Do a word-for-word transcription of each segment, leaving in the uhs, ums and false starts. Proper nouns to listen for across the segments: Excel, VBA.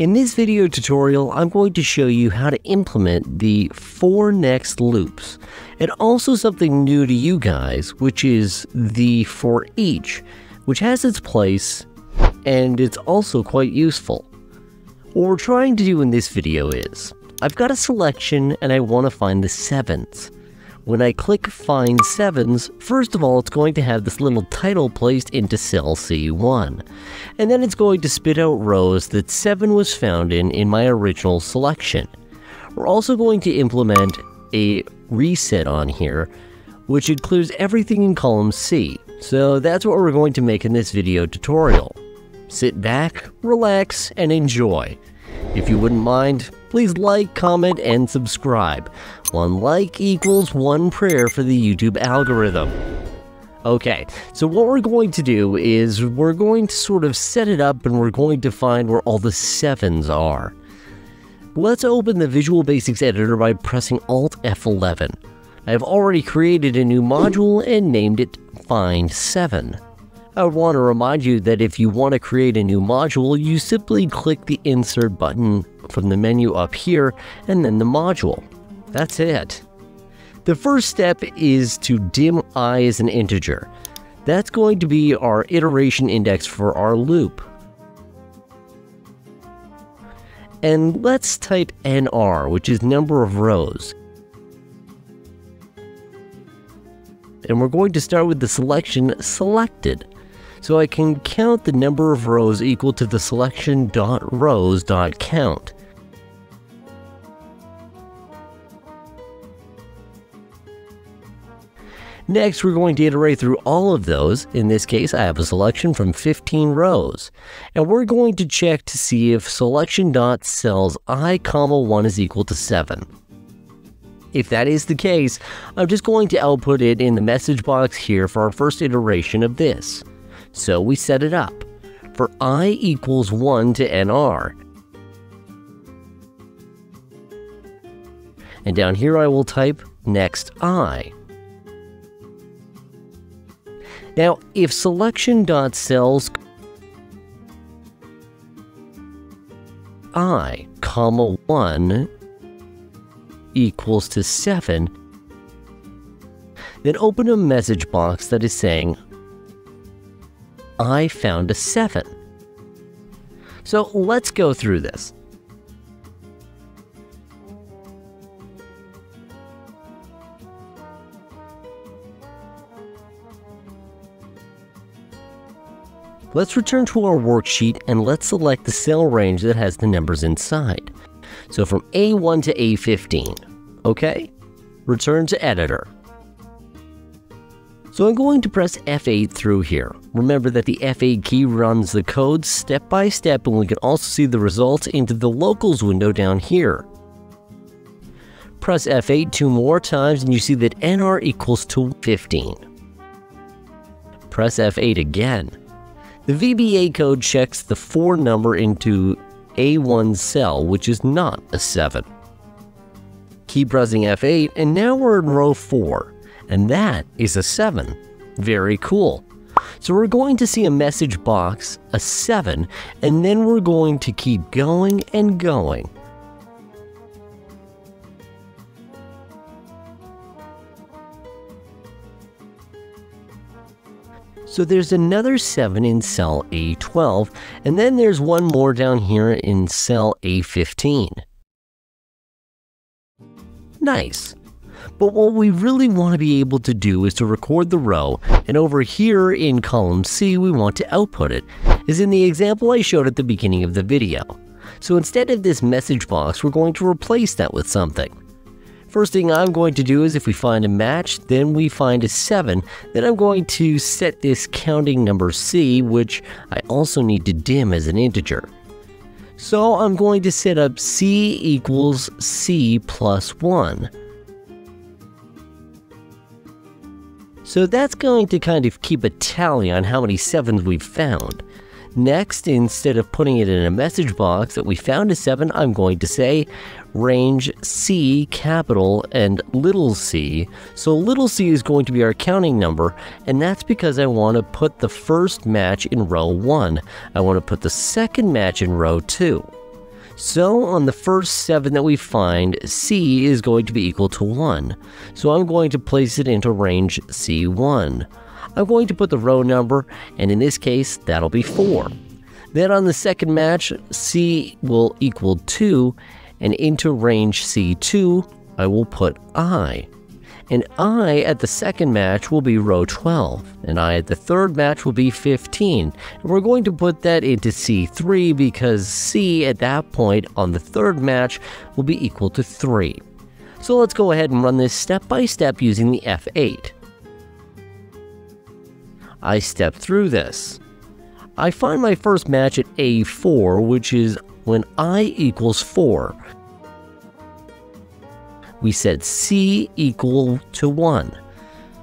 In this video tutorial, I'm going to show you how to implement the four next loops, and also something new to you guys, which is the for each, which has its place, and it's also quite useful. What we're trying to do in this video is, I've got a selection and I want to find the sevens. When I click find sevens, first of all, it's going to have this little title placed into cell C one. And then it's going to spit out rows that seven was found in in my original selection. We're also going to implement a reset on here, which includes everything in column C. So that's what we're going to make in this video tutorial. Sit back, relax, and enjoy. If you wouldn't mind, please like, comment, and subscribe. One like equals one prayer for the YouTube algorithm. Okay, so what we're going to do is we're going to sort of set it up and we're going to find where all the sevens are. Let's open the Visual Basics Editor by pressing Alt F eleven. I've already created a new module and named it Find seven. I want to remind you that if you want to create a new module, you simply click the Insert button from the menu up here, and then the module. That's it. The first step is to dim I as an integer. That's going to be our iteration index for our loop. And let's type N R, which is number of rows. And we're going to start with the selection selected. So I can count the number of rows equal to the selection dot rows dot count. Next, we're going to iterate through all of those. In this case, I have a selection from fifteen rows. And we're going to check to see if selection dot cells i, one is equal to seven. If that is the case, I'm just going to output it in the message box here for our first iteration of this. So we set it up for I equals one to N R. And down here I will type next I. Now if selection.cells I, comma one equals to seven, then open a message box that is saying I found a seven. So let's go through this. Let's return to our worksheet and let's select the cell range that has the numbers inside. So from A one to A fifteen. Okay, return to editor. So I'm going to press F eight through here. Remember that the F eight key runs the code step by step, and we can also see the results into the locals window down here. Press F eight two more times and you see that N R equals to fifteen. Press F eight again. The V B A code checks the four number into A one cell, which is not a seven. Keep pressing F eight and now we're in row four. And that is a seven. Very cool. So we're going to see a message box, a seven, and then we're going to keep going and going. So there's another seven in cell A twelve, and then there's one more down here in cell A fifteen. Nice. But what we really want to be able to do is to record the row, and over here in column C we want to output it, as in the example I showed at the beginning of the video. So instead of this message box, we're going to replace that with something. First thing I'm going to do is if we find a match, then we find a seven, then I'm going to set this counting number C, which I also need to dim as an integer. So I'm going to set up C equals C plus one. So that's going to kind of keep a tally on how many sevens we've found. Next, instead of putting it in a message box that we found a seven, I'm going to say range C capital and little c. So little c is going to be our counting number, and that's because I want to put the first match in row one. I want to put the second match in row two. So on the first seven that we find, C is going to be equal to one. So I'm going to place it into range C one. I'm going to put the row number, and in this case, that'll be four. Then on the second match, C will equal two, and into range C two, I will put I. And I at the second match will be row twelve, and I at the third match will be fifteen. And we're going to put that into C three because C at that point on the third match will be equal to three. So let's go ahead and run this step by step using the F eight. I step through this. I find my first match at A four, which is when I equals four. We set C equal to one.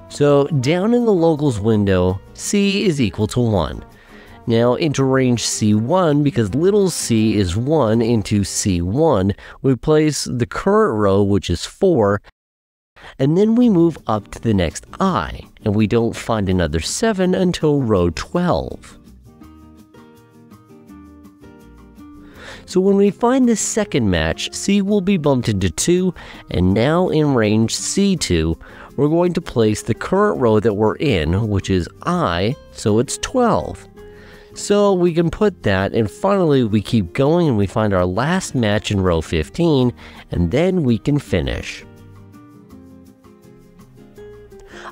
So down in the locals window, C is equal to one. Now into range C one, because little c is one, into C one, we place the current row, which is four, and then we move up to the next I, and we don't find another seven until row twelve. So when we find the second match, C will be bumped into two, and now in range C two, we're going to place the current row that we're in, which is I, so it's twelve. So we can put that, and finally we keep going and we find our last match in row fifteen, and then we can finish.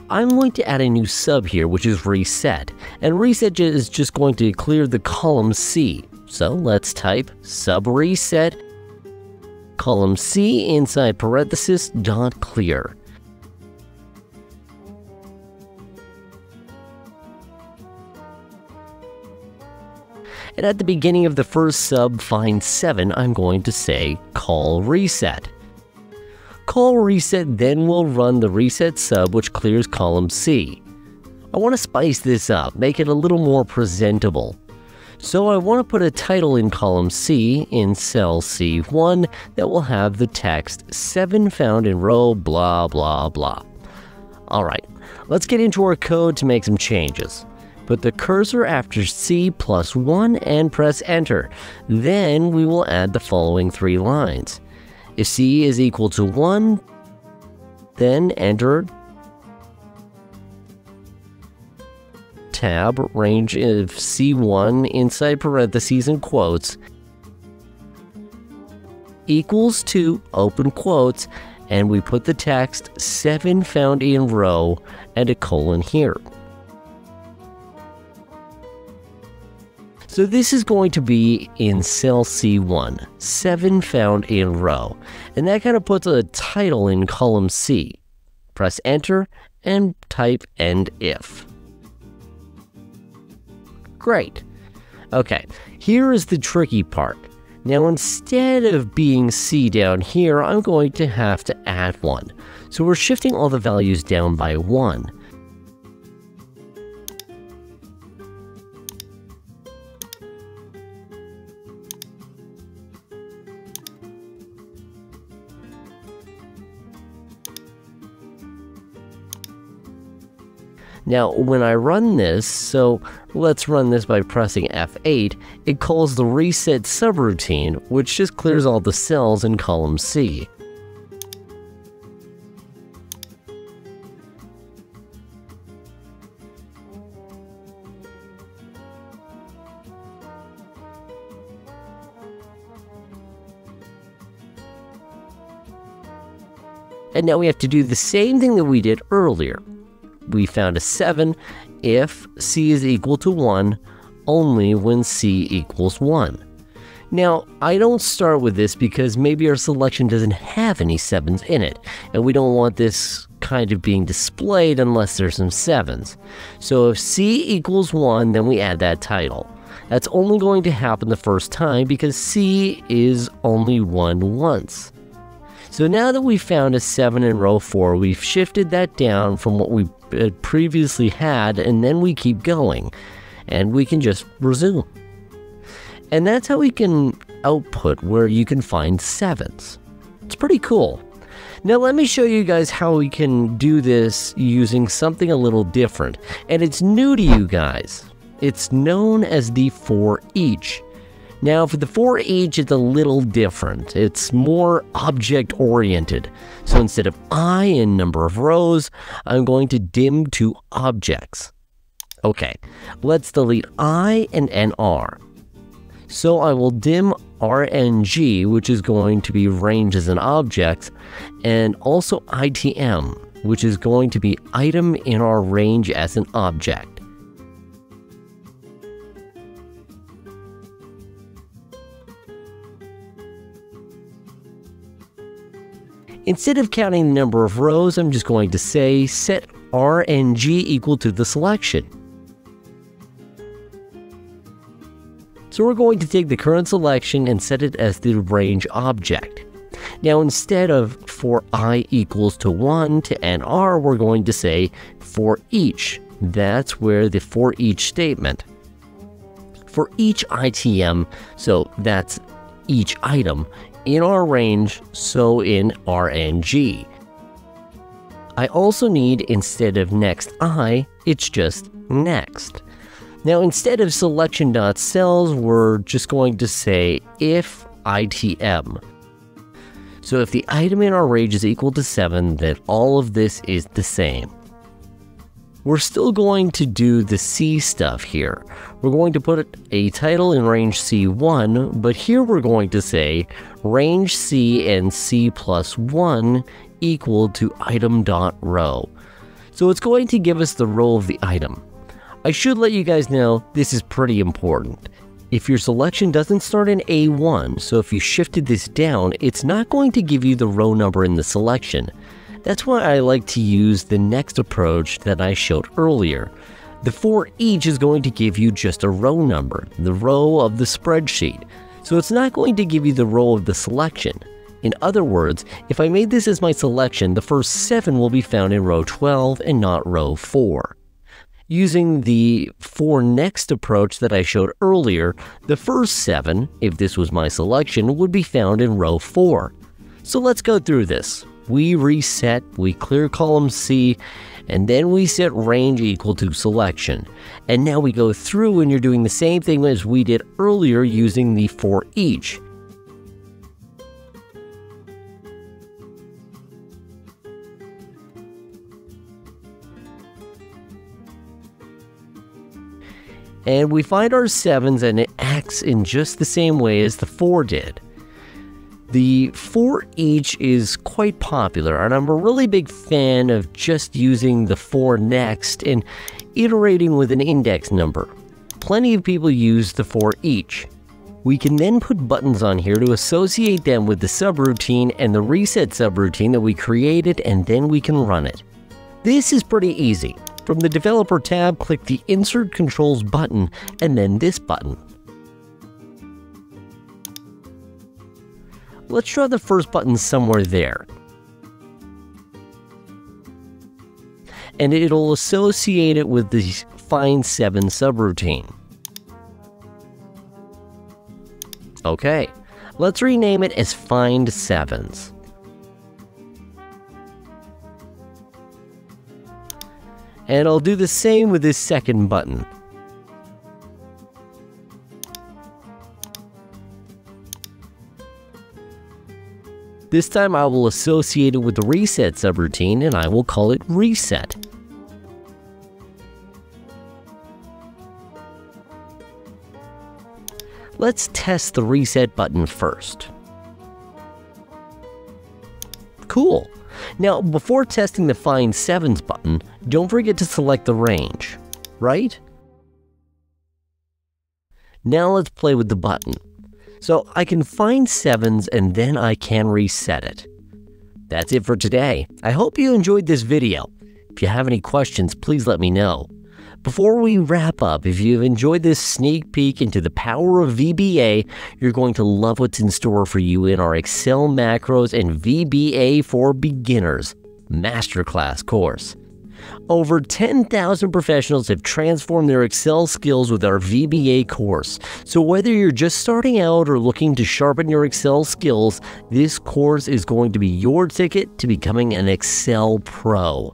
I'm going to add a new sub here, which is reset, and reset is just going to clear the column C. So let's type sub reset, column C inside parenthesis dot clear. And at the beginning of the first sub, find seven, I'm going to say call reset. Call reset then will run the reset sub, which clears column C. I want to spice this up, make it a little more presentable. So I want to put a title in column C in cell C one that will have the text seven found in row blah blah blah. Alright, let's get into our code to make some changes. Put the cursor after C plus one and press enter. Then we will add the following three lines. If C is equal to one, then enter tab, range of C one, inside parentheses and quotes, equals to, open quotes, and we put the text seven found in row and a colon here. So this is going to be in cell C one, seven found in row, and that kind of puts a title in column C. Press enter and type end if. Great. Okay, here is the tricky part. Now instead of being C down here, I'm going to have to add one. So we're shifting all the values down by one. Now, when I run this, so let's run this by pressing F eight, it calls the reset subroutine, which just clears all the cells in column C. And now we have to do the same thing that we did earlier. We found a seven if C is equal to one, only when C equals one. Now, I don't start with this because maybe our selection doesn't have any sevens in it, and we don't want this kind of being displayed unless there's some sevens. So if C equals one, then we add that title. That's only going to happen the first time because C is only one once. So now that we've found a seven in row four, we've shifted that down from what we previously had, and then we keep going, and we can just resume. And that's how we can output where you can find sevens. It's pretty cool. Now let me show you guys how we can do this using something a little different, and it's new to you guys. It's known as the for each. Now for the for each, it's a little different. It's more object-oriented. So instead of I in number of rows, I'm going to dim to objects. Okay, let's delete I and N R. So I will dim R N G, which is going to be ranges and objects, and also I T M, which is going to be item in our range as an object. Instead of counting the number of rows, I'm just going to say set R N G equal to the selection. So we're going to take the current selection and set it as the range object. Now instead of for I equals to one to N R, we're going to say for each. That's where the for each statement. For each I T M, so that's each item, in our range, so in R N G. I also need, instead of next I, it's just next. Now instead of selection.cells, we're just going to say if I T M. So if the item in our range is equal to seven, then all of this is the same. We're still going to do the C stuff here. We're going to put a title in range C one, but here we're going to say range C and C plus one equal to item.row. So it's going to give us the row of the item. I should let you guys know this is pretty important. If your selection doesn't start in A one, so if you shifted this down, it's not going to give you the row number in the selection. That's why I like to use the next approach that I showed earlier. The for each is going to give you just a row number, the row of the spreadsheet. So it's not going to give you the row of the selection. In other words, if I made this as my selection, the first seven will be found in row twelve and not row four. Using the for next approach that I showed earlier, the first seven, if this was my selection, would be found in row four. So let's go through this. We reset, we clear column C, and then we set range equal to selection. And now we go through and you're doing the same thing as we did earlier using the for each. And we find our sevens and it acts in just the same way as the four did. The for each is quite popular, and I'm a really big fan of just using the for next and iterating with an index number. Plenty of people use the for each. We can then put buttons on here to associate them with the subroutine and the reset subroutine that we created, and then we can run it. This is pretty easy. From the developer tab, click the Insert Controls button, and then this button. Let's draw the first button somewhere there. And it'll associate it with the find seven subroutine. Okay, let's rename it as find sevens. And I'll do the same with this second button. This time I will associate it with the reset subroutine and I will call it reset. Let's test the reset button first. Cool. Now before testing the find sevens button, don't forget to select the range, right? Now let's play with the button. So I can find sevens and then I can reset it. That's it for today. I hope you enjoyed this video. If you have any questions, please let me know. Before we wrap up, if you've enjoyed this sneak peek into the power of V B A, you're going to love what's in store for you in our Excel macros and V B A for Beginners masterclass course. Over ten thousand professionals have transformed their Excel skills with our V B A course. So whether you're just starting out or looking to sharpen your Excel skills, this course is going to be your ticket to becoming an Excel pro.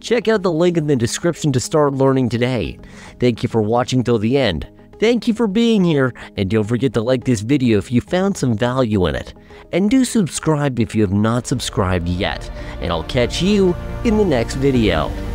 Check out the link in the description to start learning today. Thank you for watching till the end. Thank you for being here, and don't forget to like this video if you found some value in it. And do subscribe if you have not subscribed yet, and I'll catch you in the next video.